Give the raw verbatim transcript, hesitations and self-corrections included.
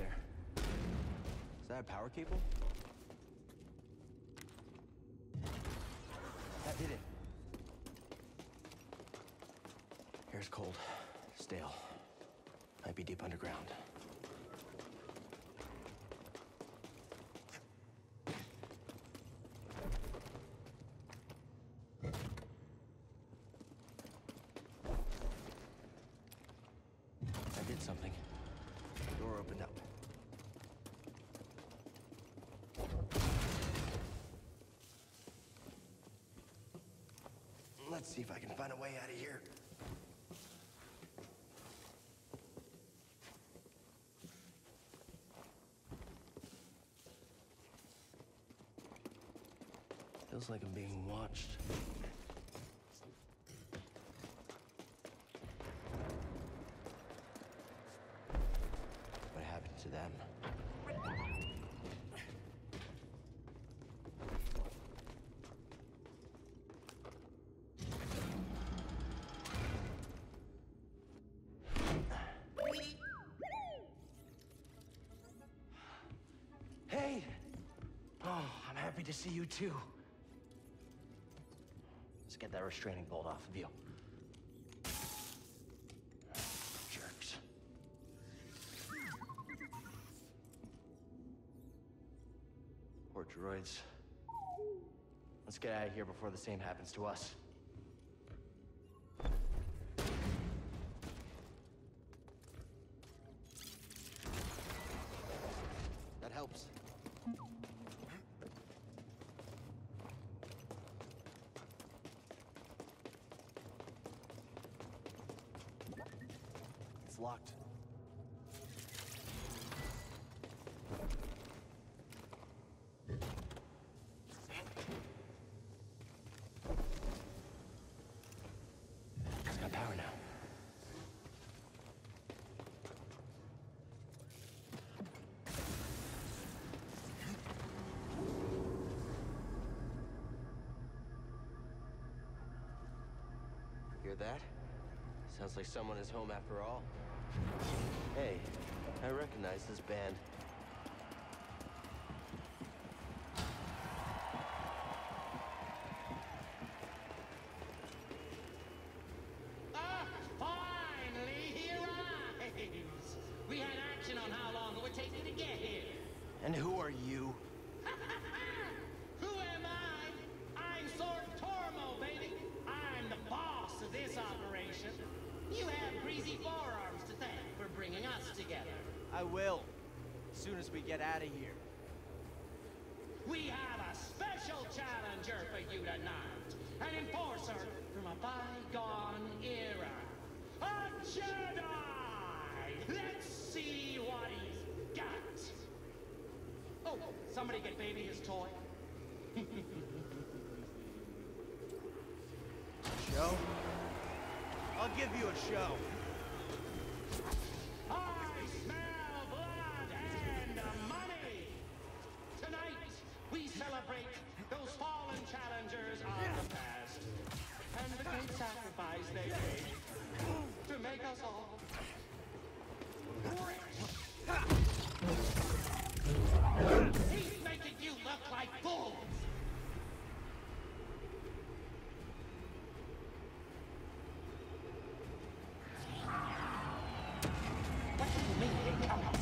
there. Is that a power cable? That did it. Air's cold, stale. Might be deep underground. I did something. The door opened up. Let's see if I can find a way out of here. Feels like I'm being watched. What happened to them? Hey! Oh, I'm happy to see you too. Get that restraining bolt off of you. Jerks. Poor droids. Let's get out of here before the same happens to us. That helps. Locked. It's got power now. Hear that? Sounds like someone is home after all. Hey, I recognize this band. Ah, finally he arrives! We had action on how long it would take me to get here. And who are you? Who am I? I'm Sword Tormo, baby. I'm the boss of this operation. You have greasy forearms to thank for bringing us together. I will, as soon as we get out of here. We have a special challenger for you tonight. An enforcer from a bygone era. A Jedi! Let's see what he's got. Oh, somebody get baby his toy. Show? I'll give you a show. I smell blood and money. Tonight, we celebrate those fallen challengers of the past and the great sacrifice they made to make us all rich. He's making you look like fools. Come on.